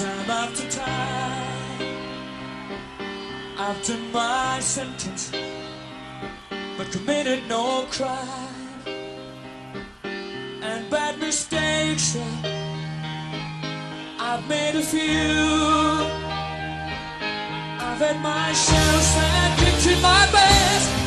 Time after time, after my sentence, but committed no crime, and bad mistakes I've made a few. I've had my shadows and pictured my best.